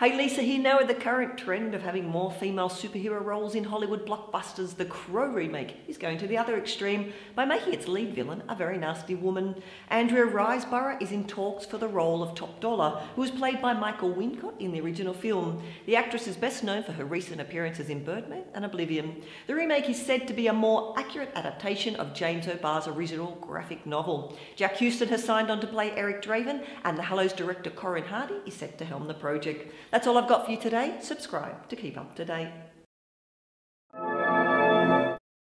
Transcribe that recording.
Hey Lisa here now with the current trend of having more female superhero roles in Hollywood blockbusters. The Crow remake is going to the other extreme by making its lead villain a very nasty woman. Andrea Riseborough is in talks for the role of Top Dollar, who was played by Michael Wincott in the original film. The actress is best known for her recent appearances in Birdman and Oblivion. The remake is said to be a more accurate adaptation of James O'Barr's original graphic novel. Jack Huston has signed on to play Eric Draven, and The Hallows director Corin Hardy is set to helm the project. That's all I've got for you today. Subscribe to keep up to date.